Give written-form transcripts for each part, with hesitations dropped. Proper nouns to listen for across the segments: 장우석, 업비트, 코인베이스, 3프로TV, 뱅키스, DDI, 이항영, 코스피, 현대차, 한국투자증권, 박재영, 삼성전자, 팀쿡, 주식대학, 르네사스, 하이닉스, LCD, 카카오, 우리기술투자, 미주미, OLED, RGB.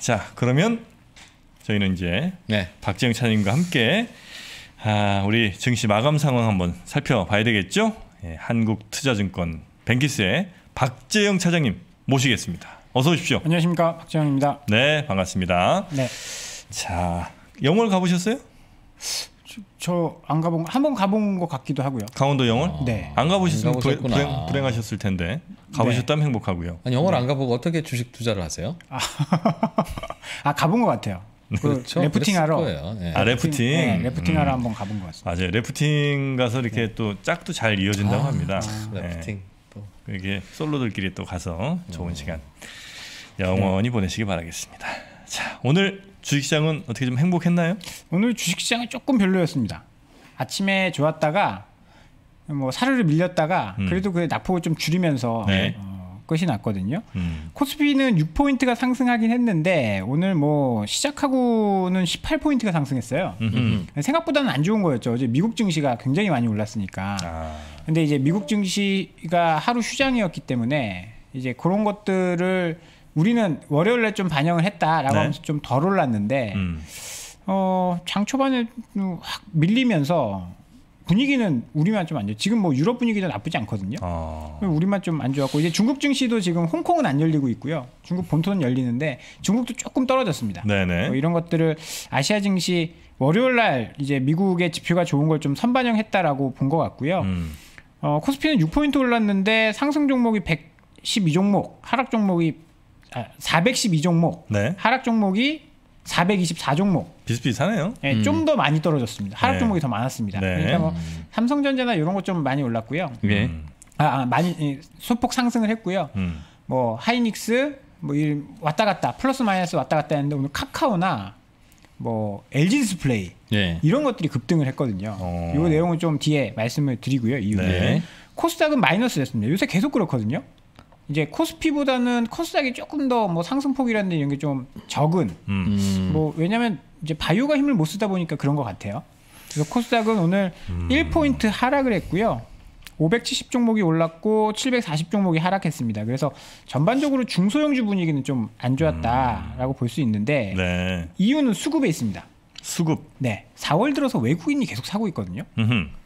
자, 그러면 저희는 이제 박재영 차장님과 함께 우리 증시 마감 상황 한번 살펴봐야 되겠죠? 예, 한국투자증권 뱅키스의 박재영 차장님 모시겠습니다. 어서 오십시오. 안녕하십니까, 박재영입니다. 네, 반갑습니다. 네. 자, 영월 가보셨어요? 저 안 가본, 한번 가본 것 같기도 하고요. 강원도 영월? 네. 안 가보셨으면 불행하셨을 텐데 가보셨다면 네. 행복하고요. 아니, 영월 네. 안 가보고 어떻게 주식 투자를 하세요? 가본 것 같아요. 그렇죠. 래프팅하러. 네. 래프팅. 네, 래프팅하러 한번 가본 것 같습니다. 맞아요. 래프팅 가서 이렇게 네. 또 짝도 잘 이어진다고 합니다. 네. 래프팅. 또 이렇게 솔로들끼리 또 가서 좋은 시간 영원히 네. 보내시기 바라겠습니다. 자, 오늘 주식시장은 어떻게 좀 행복했나요? 오늘 주식시장은 조금 별로였습니다. 아침에 좋았다가 뭐 사르르 밀렸다가 그래도 그 낙폭을 좀 줄이면서 네. 끝이 났거든요. 코스피는 6포인트가 상승하긴 했는데 오늘 뭐 시작하고는 18포인트가 상승했어요. 생각보다는 안 좋은 거였죠. 어제 미국 증시가 굉장히 많이 올랐으니까. 근데 이제 미국 증시가 하루 휴장이었기 때문에 이제 그런 것들을 우리는 월요일에 좀 반영을 했다라고 네. 하면서 좀 덜 올랐는데 장 초반에 확 밀리면서 분위기는 우리만 좀 안 좋아. 지금 뭐 유럽 분위기도 나쁘지 않거든요. 우리만 좀 안 좋았고 이제 중국 증시도 지금 홍콩은 안 열리고 있고요. 중국 본토는 열리는데 중국도 조금 떨어졌습니다. 네네. 이런 것들을 아시아 증시 월요일 날 이제 미국의 지표가 좋은 걸 좀 선반영했다라고 본 것 같고요. 코스피는 6포인트 올랐는데 상승 종목이 112종목, 하락 종목이 412종목, 네. 하락 종목이 424종목. 비슷비슷하네요. 네, 좀 더 많이 떨어졌습니다. 하락 네. 종목이 더 많았습니다. 네. 그러니까 뭐 삼성전자나 이런 것 좀 많이 올랐고요. 네. 많이 소폭 상승을 했고요. 뭐 하이닉스 뭐 왔다 갔다 플러스 마이너스 왔다 갔다 했는데 오늘 카카오나 뭐 LG디스플레이 네. 이런 것들이 급등을 했거든요. 이 내용은 좀 뒤에 말씀을 드리고요. 이후에 네. 코스닥은 마이너스였습니다. 요새 계속 그렇거든요. 이제 코스피보다는 코스닥이 조금 더 뭐 상승폭이라든지 이런 게 좀 적은 뭐 왜냐면 이제 바이오가 힘을 못 쓰다 보니까 그런 것 같아요. 그래서 코스닥은 오늘 1포인트 하락을 했고요. 570종목이 올랐고 740종목이 하락했습니다. 그래서 전반적으로 중소형주 분위기는 좀 안 좋았다라고 볼 수 있는데 네. 이유는 수급에 있습니다. 수급. 네. 4월 들어서 외국인이 계속 사고 있거든요.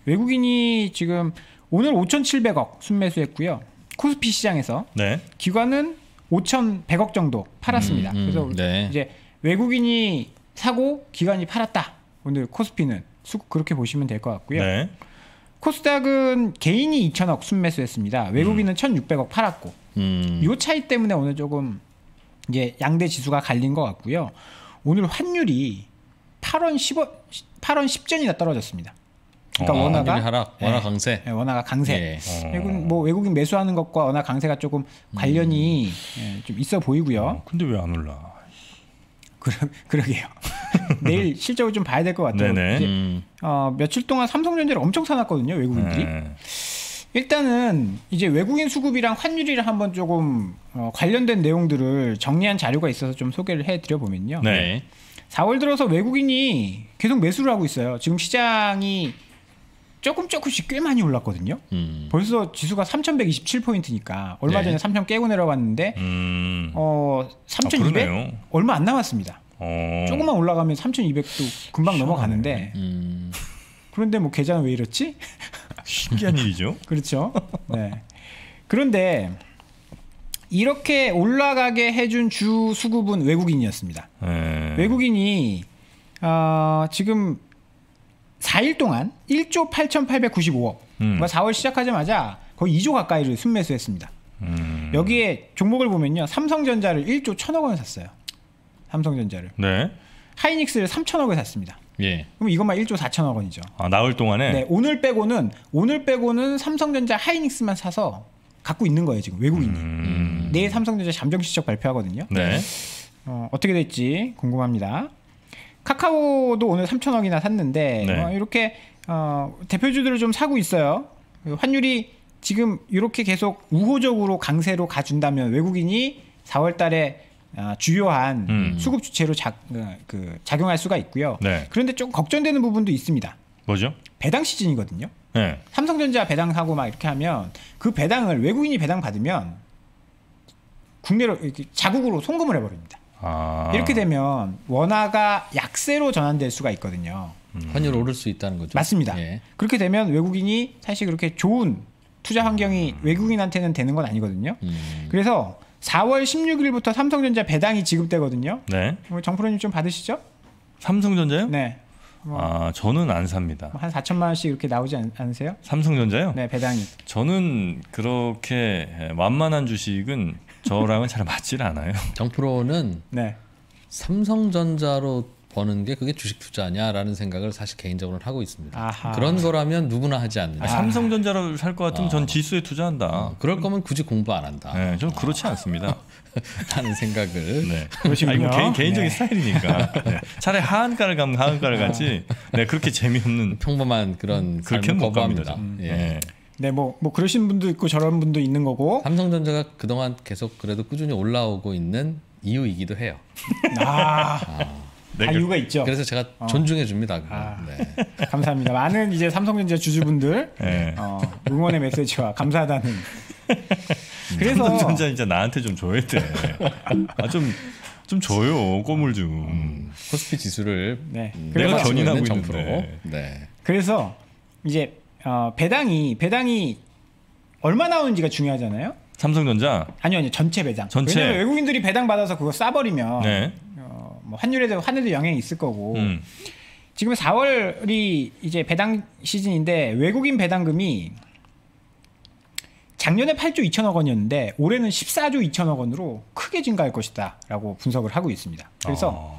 외국인이 지금 오늘 5,700억 순매수했고요. 코스피 시장에서 네. 기관은 5,100억 정도 팔았습니다. 그래서 네. 이제 외국인이 사고 기관이 팔았다. 오늘 코스피는 수급 그렇게 보시면 될 것 같고요. 네. 코스닥은 개인이 2,000억 순매수했습니다. 외국인은 1,600억 팔았고 이 차이 때문에 오늘 조금 이제 양대 지수가 갈린 것 같고요. 오늘 환율이 8원 10전이나 떨어졌습니다. 그러니까 원화 강세. 네, 원화가 강세. 네. 뭐 외국인 매수하는 것과 원화 강세가 조금 관련이 좀 있어 보이고요. 근데 왜 안 올라? 그러게요. 내일 실적을 좀 봐야 될 것 같아요. 며칠 동안 삼성전자를 엄청 사놨거든요, 외국인들이. 네. 일단은 이제 외국인 수급이랑 환율이랑 한번 조금 관련된 내용들을 정리한 자료가 있어서 좀 소개를 해드려 보면요. 네. 4월 들어서 외국인이 계속 매수를 하고 있어요. 지금 시장이 조금씩 꽤 많이 올랐거든요. 벌써 지수가 3,127포인트니까 얼마 전에 3,000 깨고 내려왔는데 3,200 얼마 안 남았습니다. 조금만 올라가면 3,200도 금방 시원하네. 넘어가는데 그런데 뭐 계좌는 왜 이렇지? 신기한 일이죠. 그렇죠. 네. 그런데 이렇게 올라가게 해준 주 수급은 외국인이었습니다. 외국인이 지금 4일 동안 1조 8,895억 4월 시작하자마자 거의 2조 가까이를 순매수했습니다. 여기에 종목을 보면요, 삼성전자를 1조 1,000억 원에 샀어요. 삼성전자를. 네. 하이닉스를 3,000억에 샀습니다. 예. 그럼 이것만 1조 4천억 원이죠. 아, 나흘 동안에? 네, 오늘 빼고는 삼성전자 하이닉스만 사서 갖고 있는 거예요, 지금 외국인이. 내일 삼성전자 잠정 실적 발표하거든요. 네. 어떻게 될지 궁금합니다. 카카오도 오늘 3천억이나 샀는데, 네. 이렇게 대표주들을 좀 사고 있어요. 환율이 지금 이렇게 계속 우호적으로 강세로 가준다면 외국인이 4월 달에 주요한 수급 주체로 작용할 수가 있고요. 네. 그런데 조금 걱정되는 부분도 있습니다. 뭐죠? 배당 시즌이거든요. 네. 삼성전자 배당하고 막 이렇게 하면 그 배당을 외국인이 배당받으면 국내로 이렇게 자국으로 송금을 해버립니다. 아. 이렇게 되면 원화가 약세로 전환될 수가 있거든요. 환율 오를 수 있다는 거죠. 맞습니다. 예. 그렇게 되면 외국인이 사실 그렇게 좋은 투자 환경이 외국인한테는 되는 건 아니거든요. 그래서 4월 16일부터 삼성전자 배당이 지급되거든요. 네. 정프로님 좀 받으시죠? 삼성전자요? 네. 저는 안 삽니다. 한 4천만 원씩 이렇게 나오지 않으세요? 삼성전자요? 네, 배당이. 저는 그렇게 완만한 주식은 저랑은 잘 맞질 않아요. 정프로는 네. 삼성전자로 버는 게 그게 주식 투자냐라는 생각을 사실 개인적으로는 하고 있습니다. 아하. 그런 거라면 누구나 하지 않는다. 삼성전자를 살 것 같으면 전 지수에 투자한다. 그럴 거면 굳이 공부 안 한다. 네, 저는 그렇지 않습니다. 하는 생각을. 네. 그러시군요. 개인적인 네. 스타일이니까. 네. 차라리 하한가를 가면 하한가를 가지. 네, 그렇게 재미없는 평범한 그런 그렇게 못 갑니다. 예. 네, 뭐 그러신 분도 있고 저런 분도 있는 거고. 삼성전자가 그동안 계속 그래도 꾸준히 올라오고 있는 이유이기도 해요. 네, 이유가 있죠. 그래서 제가 존중해 줍니다. 네. 감사합니다. 많은 이제 삼성전자 주주분들 네. 응원의 메시지와 감사하다는. 그래서 삼성전자 이제 나한테 좀 줘야 돼. 좀 줘요, 꼬물 좀. 코스피 지수를 네. 내가 견인하고 있는데. 네. 그래서 이제 배당이 얼마 나오는지가 중요하잖아요. 삼성전자? 아니요, 전체 배당. 전체. 왜냐면 외국인들이 배당 받아서 그거 싸버리면. 네. 환율에도 영향이 있을 거고 지금 4월이 이제 배당 시즌인데 외국인 배당금이 작년에 8조 2천억 원이었는데 올해는 14조 2천억 원으로 크게 증가할 것이다 라고 분석을 하고 있습니다. 그래서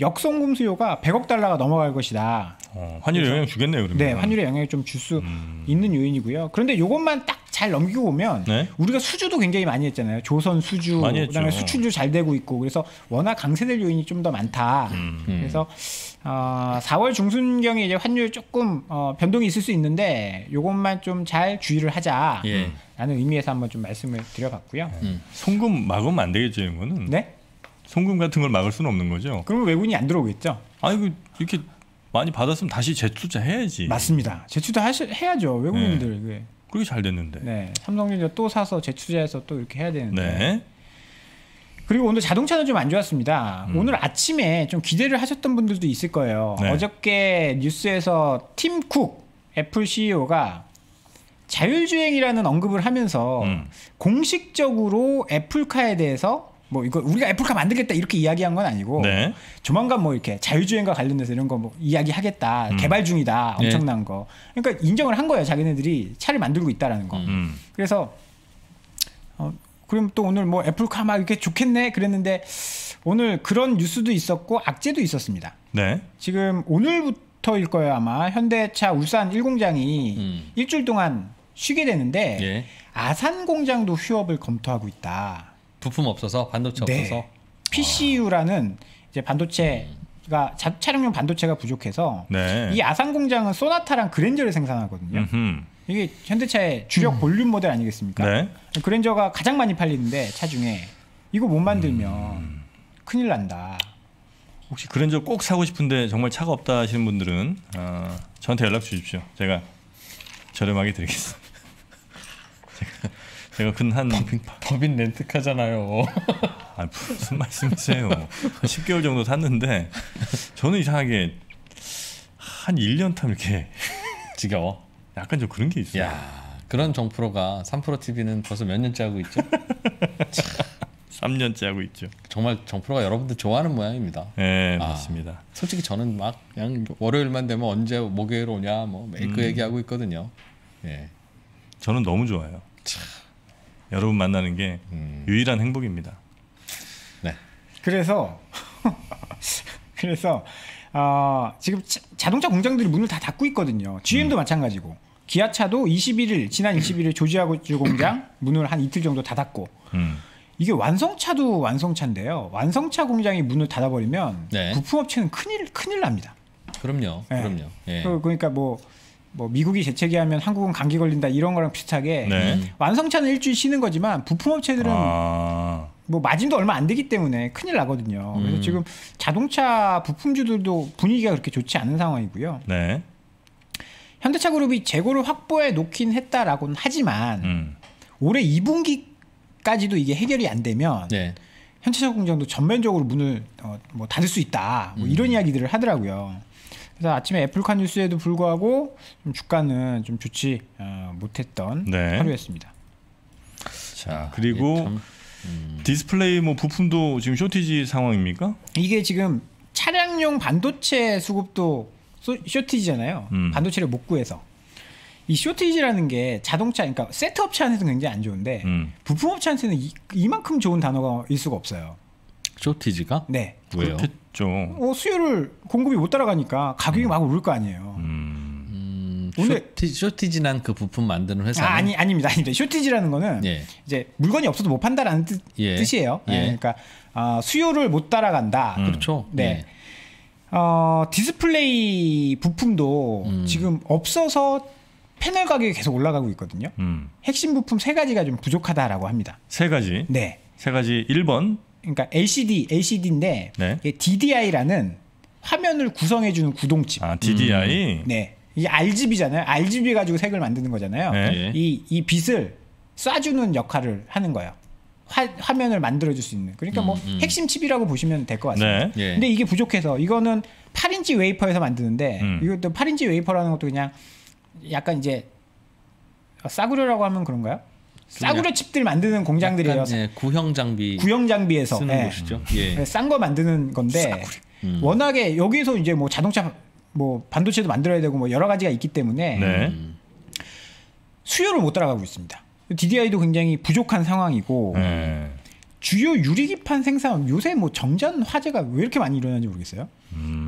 역성금 수요가 100억 달러가 넘어갈 것이다. 환율에 영향 주겠네요. 그러면. 네. 환율에 영향을 좀 줄 수 있는 요인이고요. 그런데 이것만 딱 잘 넘기고 오면 네? 우리가 수주도 굉장히 많이 했잖아요. 조선 수주, 그다음에 수출도 잘 되고 있고 그래서 워낙 강세될 요인이 좀 더 많다. 그래서 4월 중순경에 이제 환율 조금 변동이 있을 수 있는데 이것만 좀 잘 주의를 하자라는 예. 의미에서 한번 좀 말씀을 드려봤고요. 송금 막으면 안 되겠죠, 이거는? 네? 송금 같은 걸 막을 수는 없는 거죠. 그러면 외국인이 안 들어오겠죠. 아이고 이렇게 많이 받았으면 다시 재투자 해야지. 맞습니다. 재투자 해야죠 외국인들. 네. 그게 잘 됐는데. 네. 삼성전자 또 사서 재투자해서 또 이렇게 해야 되는데. 네. 그리고 오늘 자동차는 좀 안 좋았습니다. 오늘 아침에 좀 기대를 하셨던 분들도 있을 거예요. 네. 어저께 뉴스에서 팀쿡 애플 CEO가 자율주행이라는 언급을 하면서 공식적으로 애플카에 대해서 뭐 이거 우리가 애플카 만들겠다 이렇게 이야기한 건 아니고 네. 조만간 뭐 이렇게 자율주행과 관련돼서 이런 거 뭐 이야기하겠다 개발 중이다 엄청난 네. 거 그러니까 인정을 한 거예요. 자기네들이 차를 만들고 있다라는 거. 그래서 그럼 또 오늘 뭐 애플카 막 이렇게 좋겠네 그랬는데 오늘 그런 뉴스도 있었고 악재도 있었습니다. 네. 지금 오늘부터일 거예요 아마 현대차 울산 1공장이 일주일 동안 쉬게 되는데 예. 아산 공장도 휴업을 검토하고 있다. 부품 없어서 반도체 네. 없어서 PCU라는 이제 반도체가 차량용 반도체가 부족해서 네. 이 아산 공장은 소나타랑 그랜저를 생산하거든요. 이게 현대차의 주력 볼륨 모델 아니겠습니까? 네. 그랜저가 가장 많이 팔리는데 차 중에 이거 못 만들면 큰일 난다. 혹시 그랜저 꼭 사고 싶은데 정말 차가 없다 하시는 분들은 저한테 연락 주십시오. 제가 저렴하게 드리겠습니다. 제가 근한 법인 렌트카잖아요. 아, 무슨 말씀이세요? 10개월 정도 탔는데 저는 이상하게 한 1년 타면 이렇게 지겨워. 약간 좀 그런 게 있어요. 야, 그런 정프로가 3프로TV는 벌써 몇 년째 하고 있죠? 3년째 하고 있죠. 정말 정프로가 여러분들 좋아하는 모양입니다. 네, 맞습니다. 솔직히 저는 막 그냥 월요일만 되면 언제 목요일 오냐 뭐 매일 그 얘기하고 있거든요. 예, 저는 너무 좋아요. 참. 여러분 만나는 게 유일한 행복입니다. 네. 그래서 지금 자동차 공장들이 문을 다 닫고 있거든요. GM도 마찬가지고. 기아차도 21일, 지난 21일 조지아주 공장 문을 한 이틀 정도 닫았고 이게 완성차도 완성차인데요. 완성차 공장이 문을 닫아버리면 네. 부품업체는 큰일 납니다. 그럼요. 네. 그럼요. 예. 그러니까 뭐 미국이 재채기하면 한국은 감기 걸린다 이런 거랑 비슷하게 네. 완성차는 일주일 쉬는 거지만 부품업체들은 뭐 마진도 얼마 안 되기 때문에 큰일 나거든요. 그래서 지금 자동차 부품주들도 분위기가 그렇게 좋지 않은 상황이고요. 네. 현대차그룹이 재고를 확보해 놓긴 했다라고는 하지만 올해 2분기까지도 이게 해결이 안 되면 네. 현대차 공장도 전면적으로 문을 뭐 닫을 수 있다 뭐 이런 이야기들을 하더라고요. 그래서 아침에 애플카 뉴스에도 불구하고 좀 주가는 좀 좋지 못했던 네. 하루였습니다. 자 그리고 디스플레이 뭐 부품도 지금 쇼티지 상황입니까? 이게 지금 차량용 반도체 수급도 쇼티지잖아요. 반도체를 못 구해서. 이 쇼티지라는 게 자동차, 그러니까 세트 업체한테는 굉장히 안 좋은데 부품 업체한테는 이만큼 좋은 단어일 수가 없어요. 쇼티지가? 네. 왜요? 그렇겠죠. 수요를 공급이 못 따라가니까 가격이 막 오를 거 아니에요. 쇼티지란 그 부품 만드는 회사. 아닙니다. 쇼티지라는 거는 예. 이제 물건이 없어도 못 판다라는 뜻이에요. 예. 네, 그러니까 수요를 못 따라간다. 그렇죠. 네. 예. 디스플레이 부품도 지금 없어서 패널 가격이 계속 올라가고 있거든요. 핵심 부품 세 가지가 좀 부족하다라고 합니다. 세 가지? 네. 세 가지 1번. 그러니까 LCD인데 네. 이게 DDI라는 화면을 구성해주는 구동칩. 아, DDI? 네. 이게 RGB잖아요. RGB 가지고 색을 만드는 거잖아요. 네. 이 빛을 쏴주는 역할을 하는 거예요. 화면을 만들어줄 수 있는. 그러니까 뭐 핵심 칩이라고 보시면 될 것 같습니다. 네. 예. 근데 이게 부족해서 이거는 8인치 웨이퍼에서 만드는데 이것도 8인치 웨이퍼라는 것도 그냥 약간 이제 싸구려라고 하면 그런가요? 싸구려 칩들 만드는 공장들이에요. 예, 구형 장비에서 쓰는 예. 곳이죠. 예. 싼 거 만드는 건데 워낙에 여기서 이제 뭐 자동차 뭐 반도체도 만들어야 되고 뭐 여러 가지가 있기 때문에 네. 수요를 못 따라가고 있습니다. DDI도 굉장히 부족한 상황이고 주요 유리기판 생산 요새 뭐 정전 화재가 왜 이렇게 많이 일어나는지 모르겠어요.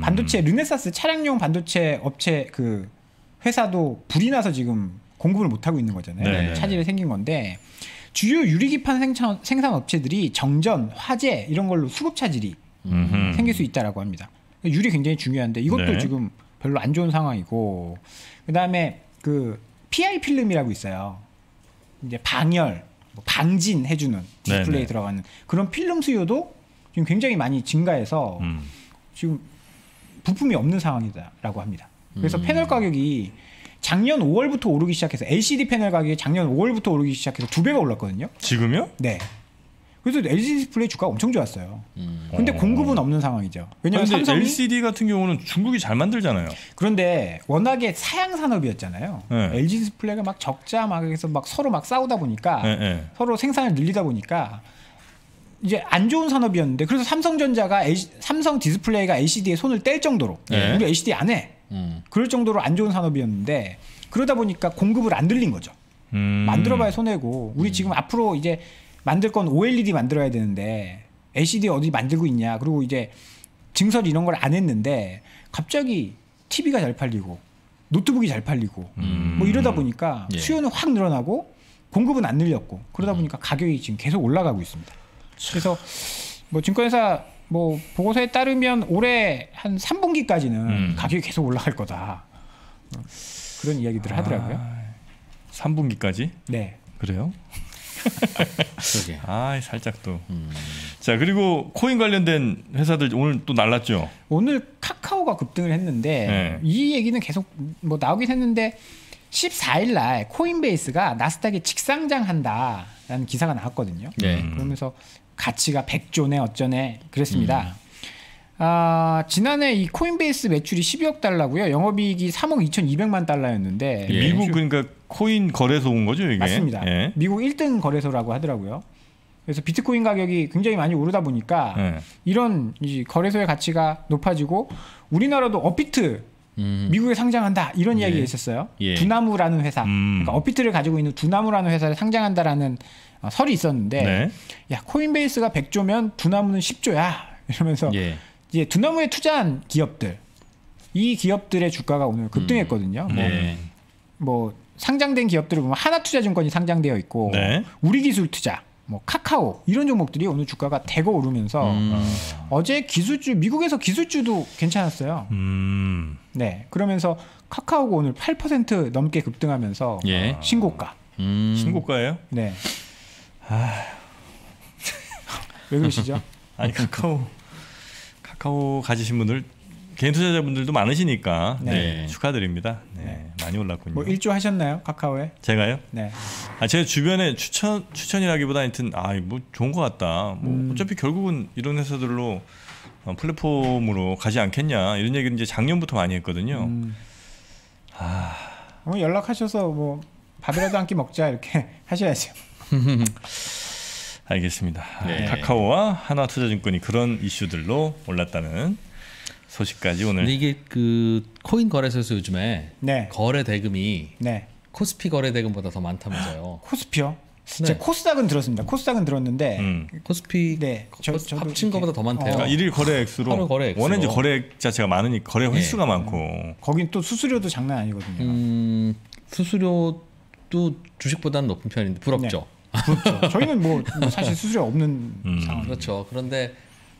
반도체 르네사스 차량용 반도체 업체 그 회사도 불이 나서 지금 공급을 못 하고 있는 거잖아요. 네네. 차질이 생긴 건데 주요 유리기판 생산 업체들이 정전 화재 이런 걸로 수급 차질이 생길 수 있다라고 합니다. 유리 굉장히 중요한데 이것도 네. 지금 별로 안 좋은 상황이고 그다음에 그 PI 필름이라고 있어요. 이제 방열, 방진 해주는 디스플레이 네네. 들어가는 그런 필름 수요도 지금 굉장히 많이 증가해서 지금 부품이 없는 상황이다라고 합니다. 그래서 패널 가격이 작년 5월부터 오르기 시작해서 LCD 패널 가격이 작년 5월부터 오르기 시작해서 2배가 올랐거든요. 지금요? 네. 그래서 LCD 디스플레이 주가가 엄청 좋았어요. 근데 공급은 없는 상황이죠. 왜냐하면 삼성이 LCD 같은 경우는 중국이 잘 만들잖아요. 그런데 워낙에 사양 산업이었잖아요. 네. LG 디스플레이가 막 적자 막 해서 막 서로 막 싸우다 보니까 네. 서로 생산을 늘리다 보니까 이제 안 좋은 산업이었는데 그래서 삼성전자가 삼성 디스플레이가 LCD에 손을 뗄 정도로 네. 우리 LCD 안 해. 그럴 정도로 안 좋은 산업이었는데 그러다 보니까 공급을 안 늘린 거죠. 만들어봐야 손해고 우리 지금 앞으로 이제 만들 건 OLED 만들어야 되는데 LCD 어디 만들고 있냐. 그리고 이제 증설 이런 걸 안 했는데 갑자기 TV가 잘 팔리고 노트북이 잘 팔리고 뭐 이러다 보니까 예. 수요는 확 늘어나고 공급은 안 늘렸고 그러다 보니까 가격이 지금 계속 올라가고 있습니다. 그래서 뭐 증권회사 뭐 보고서에 따르면 올해 한 3분기까지는 가격이 계속 올라갈 거다. 그런 이야기들을 하더라고요. 3분기까지? 네. 그래요? 아, 살짝 또. 자, 그리고 코인 관련된 회사들 오늘 또 날랐죠. 오늘 카카오가 급등을 했는데 네. 이 얘기는 계속 뭐 나오긴 했는데 14일 날 코인베이스가 나스닥에 직상장한다라는 기사가 나왔거든요. 네. 그러면서 가치가 100조네 어쩌네 그랬습니다. 지난해 이 코인베이스 매출이 12억 달러고요. 영업이익이 3억 2,200만 달러였는데 예. 미국 그러니까 코인 거래소 온 거죠 이게? 맞습니다. 예. 미국 1등 거래소라고 하더라고요. 그래서 비트코인 가격이 굉장히 많이 오르다 보니까 네. 이런 이제 거래소의 가치가 높아지고 우리나라도 업비트 미국에 상장한다 이런 이야기가 있었어요. 두나무라는 회사, 그러니까 업비트를 가지고 있는 두나무라는 회사를 상장한다라는 설이 있었는데 네. 야 코인베이스가 100조면 두나무는 10조야 이러면서 이제 두나무에 투자한 기업들, 이 기업들의 주가가 오늘 급등했거든요. 뭐 상장된 기업들을 보면 하나투자증권이 상장되어 있고 네. 우리기술투자, 뭐 카카오 이런 종목들이 오늘 주가가 대거 오르면서 어제 기술주, 미국에서 기술주도 괜찮았어요. 네, 그러면서 카카오가 오늘 8% 넘게 급등하면서 신고가. 신고가예요? 네. 아... 왜 그러시죠? 아니 카카오 가지신 분들, 개인 투자자분들도 많으시니까 네. 축하드립니다. 네, 많이 올랐군요. 뭐 1조 하셨나요? 카카오에? 제가요? 네. 아, 제 주변에 추천이라기보다 하여튼 뭐 좋은 것 같다. 뭐 어차피 결국은 이런 회사들로 플랫폼으로 가지 않겠냐 이런 얘기를 이제 작년부터 많이 했거든요. 연락하셔서 뭐 밥이라도 한 끼 먹자 이렇게 하셔야죠. 알겠습니다. 네. 카카오와 하나투자증권이 그런 이슈들로 올랐다는 소식까지 오늘. 근데 이게 그 코인 거래소에서 요즘에 거래 대금이 코스피 거래 대금보다 더 많다면서요. 코스피요? 네. 제가 코스닥은 들었습니다. 코스닥은 들었는데 코스피 합친 거보다 더 많대요. 그러니까 일일 거래 액수로. 원래 이제 거래 자체가 많으니 거래 횟수가 많고. 거긴 또 수수료도 장난 아니거든요. 수수료도 주식보다는 높은 편인데 부럽죠. 부럽죠. 저희는 뭐 사실 수수료 없는 상황. 그렇죠. 그런데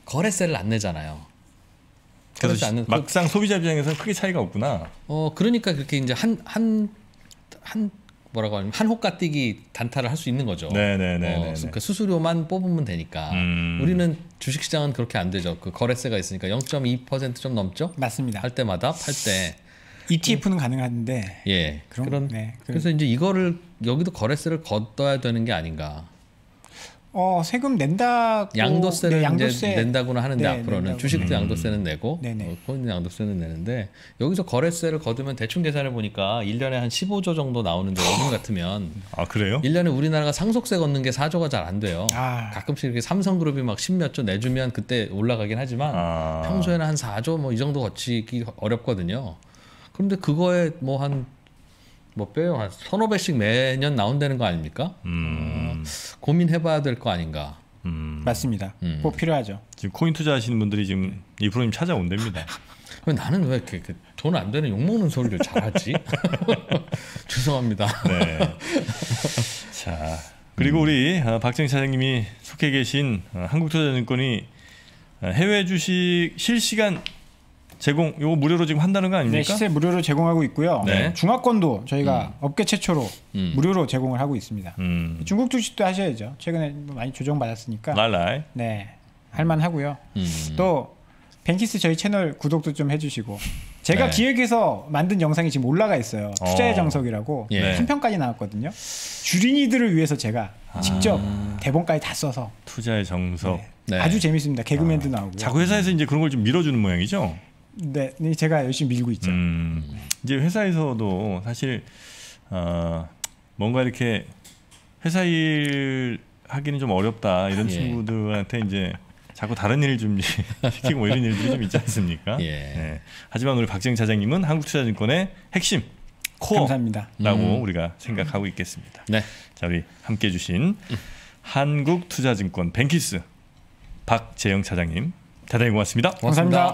거래세를 안 내잖아요. 그래서 막상 소비자 입장에서는 크게 차이가 없구나. 그러니까 그렇게 이제 한 호가 뛰기 단타를 할 수 있는 거죠. 네네네. 그러니까 수수료만 뽑으면 되니까. 우리는 주식시장은 그렇게 안 되죠. 그 거래세가 있으니까 0.2% 좀 넘죠. 맞습니다. 할 때마다 팔 때. ETF는 가능한데. 예. 그래서 이제 이거를 여기도 거래세를 걷어야 되는 게 아닌가. 세금 낸다고, 양도세를 낸다고는 하는데 앞으로는 낸다고. 주식도 양도세는 내고 코인도 양도세는 내는데 여기서 거래세를 거두면 대충 계산해 보니까 1년에 한 15조 정도 나오는데 요즘 같으면 그래요? 1년에 우리나라가 상속세 걷는 게 4조가 잘 안 돼요. 가끔씩 이렇게 삼성그룹이 막 10몇 조 내주면 그때 올라가긴 하지만 평소에는 한 4조 뭐 이 정도 걷기 어렵거든요. 그런데 그거에 뭐 한 빼요. 한 1~5배씩 매년 나온다는 거 아닙니까? 고민해봐야 될 거 아닌가. 맞습니다. 꼭 필요하죠. 지금 코인 투자하시는 분들이 지금 이 프로님 찾아온답니다. 나는 왜 이렇게 돈 안 되는 욕먹는 소리를 잘하지? 죄송합니다. 네. 자, 그리고 우리 박재영 차장님이 속해 계신 한국투자증권이 해외 주식 실시간 제공, 이거 무료로 지금 한다는 거 아닙니까? 네, 시세 무료로 제공하고 있고요. 중화권도 저희가 업계 최초로 무료로 제공을 하고 있습니다. 중국 주식도 하셔야죠. 최근에 많이 조정받았으니까. 랄라이. 네, 할만하고요. 또 뱅키스 저희 채널 구독도 좀 해주시고 제가 기획해서 만든 영상이 지금 올라가 있어요. 투자의 정석이라고 3편까지 나왔거든요. 주린이들을 위해서 제가 직접 대본까지 다 써서 투자의 정석. 아주 재밌습니다. 개그맨도 나오고. 자꾸 회사에서 이제 그런 걸 좀 밀어주는 모양이죠? 네, 제가 열심히 밀고 있죠. 이제 회사에서도 사실 뭔가 이렇게 회사 일 하기는 좀 어렵다 이런 친구들한테 이제 자꾸 다른 일 좀 시키고 뭐 이런 일들이 좀 있지 않습니까? 하지만 우리 박재영 차장님은 한국투자증권의 핵심 코어라고 우리가 생각하고 있겠습니다. 자, 우리 함께 해주신 한국투자증권 뱅키스 박재영 차장님 대단히 고맙습니다. 감사합니다.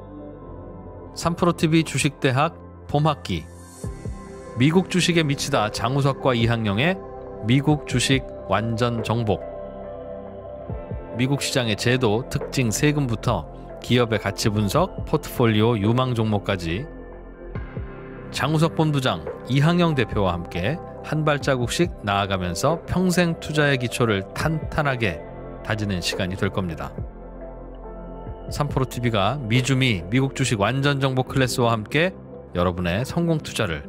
3프로TV 주식대학 봄학기, 미국 주식에 미치다 장우석과 이항영의 미국 주식 완전 정복. 미국 시장의 제도, 특징, 세금부터 기업의 가치 분석, 포트폴리오, 유망 종목까지 장우석 본부장, 이항영 대표와 함께 한 발자국씩 나아가면서 평생 투자의 기초를 탄탄하게 다지는 시간이 될 겁니다. 3프로TV가 미주미 미국 주식 완전 정보 클래스와 함께 여러분의 성공 투자를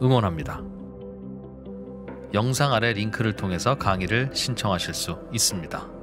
응원합니다. 영상 아래 링크를 통해서 강의를 신청하실 수 있습니다.